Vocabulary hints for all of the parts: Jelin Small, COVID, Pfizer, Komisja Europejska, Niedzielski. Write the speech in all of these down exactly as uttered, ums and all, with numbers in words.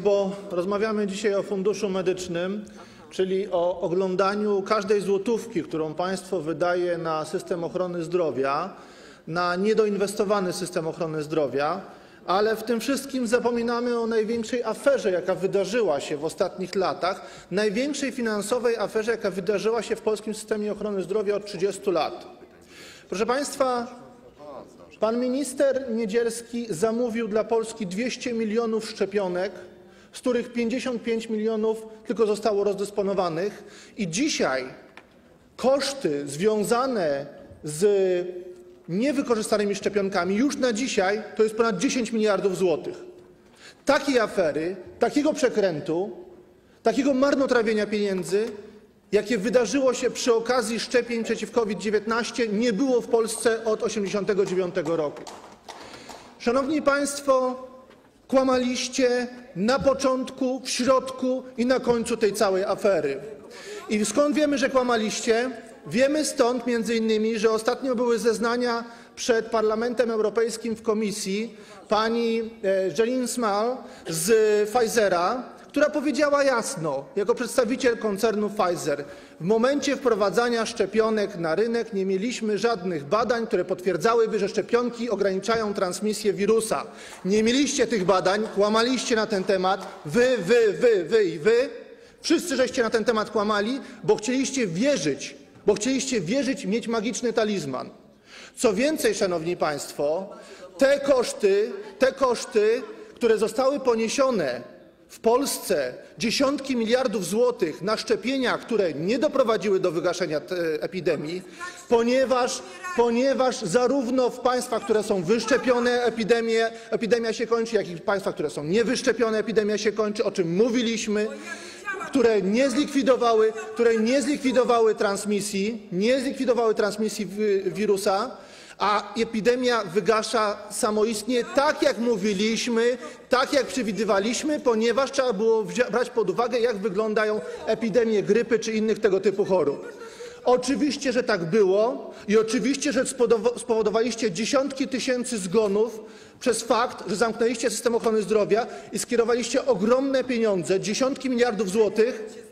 Bo rozmawiamy dzisiaj o Funduszu Medycznym, czyli o oglądaniu każdej złotówki, którą państwo wydaje na system ochrony zdrowia, na niedoinwestowany system ochrony zdrowia, ale w tym wszystkim zapominamy o największej aferze, jaka wydarzyła się w ostatnich latach, największej finansowej aferze, jaka wydarzyła się w polskim systemie ochrony zdrowia od trzydziestu lat. Proszę państwa, pan minister Niedzielski zamówił dla Polski dwieście milionów szczepionek, z których pięćdziesiąt pięć milionów tylko zostało rozdysponowanych. I dzisiaj koszty związane z niewykorzystanymi szczepionkami już na dzisiaj to jest ponad dziesięć miliardów złotych. Takiej afery, takiego przekrętu, takiego marnotrawienia pieniędzy, jakie wydarzyło się przy okazji szczepień przeciw COVID dziewiętnaście, nie było w Polsce od tysiąc dziewięćset osiemdziesiątego dziewiątego roku. Szanowni państwo, kłamaliście na początku, w środku i na końcu tej całej afery. I skąd wiemy, że kłamaliście? Wiemy stąd między innymi, że ostatnio były zeznania przed Parlamentem Europejskim w Komisji pani Jelin Small z Pfizera, która powiedziała jasno, jako przedstawiciel koncernu Pfizer, w momencie wprowadzania szczepionek na rynek nie mieliśmy żadnych badań, które potwierdzałyby, że szczepionki ograniczają transmisję wirusa. Nie mieliście tych badań, kłamaliście na ten temat, wy, wy, wy, wy i wy. Wszyscy żeście na ten temat kłamali, bo chcieliście wierzyć, bo chcieliście wierzyć i mieć magiczny talizman. Co więcej, szanowni państwo, te koszty, te koszty, które zostały poniesione w Polsce, dziesiątki miliardów złotych na szczepienia, które nie doprowadziły do wygaszenia epidemii, ponieważ, ponieważ zarówno w państwach, które są wyszczepione, epidemie, epidemia się kończy, jak i w państwach, które są niewyszczepione, epidemia się kończy, o czym mówiliśmy, które nie zlikwidowały, które nie zlikwidowały transmisji, nie zlikwidowały transmisji wirusa, a epidemia wygasza samoistnie, tak jak mówiliśmy, tak jak przewidywaliśmy, ponieważ trzeba było brać pod uwagę, jak wyglądają epidemie grypy czy innych tego typu chorób. Oczywiście, że tak było i oczywiście, że spowodowaliście dziesiątki tysięcy zgonów przez fakt, że zamknęliście system ochrony zdrowia i skierowaliście ogromne pieniądze, dziesiątki miliardów złotych,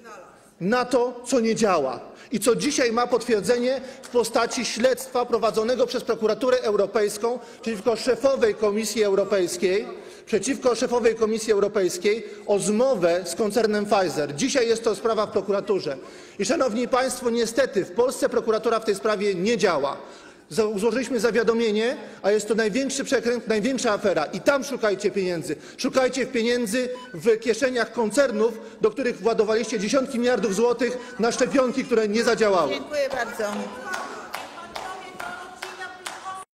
na to, co nie działa i co dzisiaj ma potwierdzenie w postaci śledztwa prowadzonego przez prokuraturę europejską przeciwko szefowej Komisji Europejskiej, przeciwko szefowej Komisji Europejskiej o zmowę z koncernem Pfizer. Dzisiaj jest to sprawa w prokuraturze. I szanowni państwo, niestety w Polsce prokuratura w tej sprawie nie działa. Złożyliśmy zawiadomienie, a jest to największy przekręt, największa afera. I tam szukajcie pieniędzy. Szukajcie pieniędzy w kieszeniach koncernów, do których władowaliście dziesiątki miliardów złotych na szczepionki, które nie zadziałały. Dziękuję bardzo.